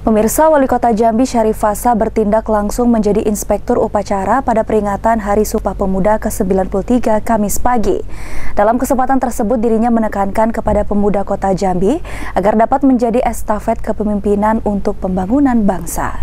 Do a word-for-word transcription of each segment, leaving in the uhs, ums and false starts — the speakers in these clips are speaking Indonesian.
Pemirsa, Wali Kota Jambi Syarif Fasha bertindak langsung menjadi inspektur upacara pada peringatan Hari Sumpah Pemuda ke sembilan puluh tiga Kamis pagi. Dalam kesempatan tersebut dirinya menekankan kepada pemuda Kota Jambi agar dapat menjadi estafet kepemimpinan untuk pembangunan bangsa.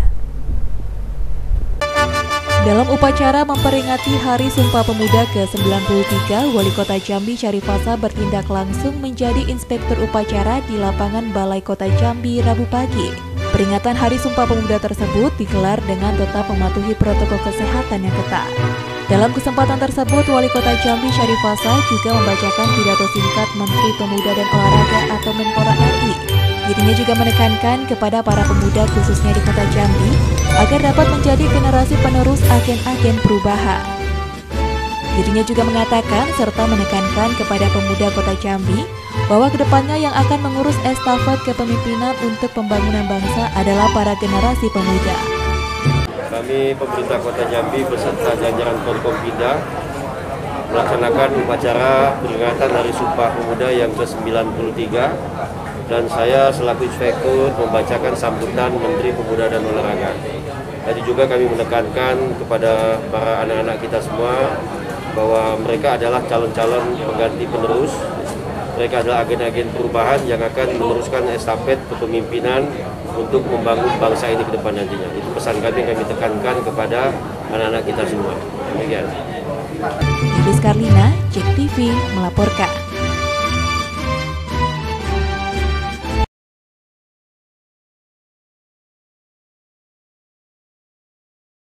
Dalam upacara memperingati Hari Sumpah Pemuda ke sembilan puluh tiga, Wali Kota Jambi Syarif Fasha bertindak langsung menjadi inspektur upacara di lapangan Balai Kota Jambi Rabu pagi. Peringatan Hari Sumpah Pemuda tersebut digelar dengan tetap mematuhi protokol kesehatan yang ketat. Dalam kesempatan tersebut, Wali Kota Jambi Syarif Fasha juga membacakan pidato singkat Menteri Pemuda dan Olahraga atau Menpora R I. Dirinya juga menekankan kepada para pemuda khususnya di Kota Jambi agar dapat menjadi generasi penerus agen-agen perubahan. Dirinya juga mengatakan serta menekankan kepada pemuda Kota Jambi bahwa kedepannya yang akan mengurus estafet kepemimpinan untuk pembangunan bangsa adalah para generasi pemuda. Kami pemerintah Kota Jambi beserta jajaran Forkompinda melaksanakan upacara peringatan Hari Sumpah Pemuda yang ke sembilan puluh tiga. Dan saya selaku inspektur membacakan sambutan Menteri Pemuda dan Olahraga. Tadi juga kami menekankan kepada para anak-anak kita semua bahwa mereka adalah calon-calon pengganti penerus. Mereka adalah agen-agen perubahan yang akan meneruskan estafet kepemimpinan untuk membangun bangsa ini ke depan nantinya. Itu pesan kami yang kami tekankan kepada anak-anak kita semua. Demikian. Yulis Karina, JEKTV melaporkan.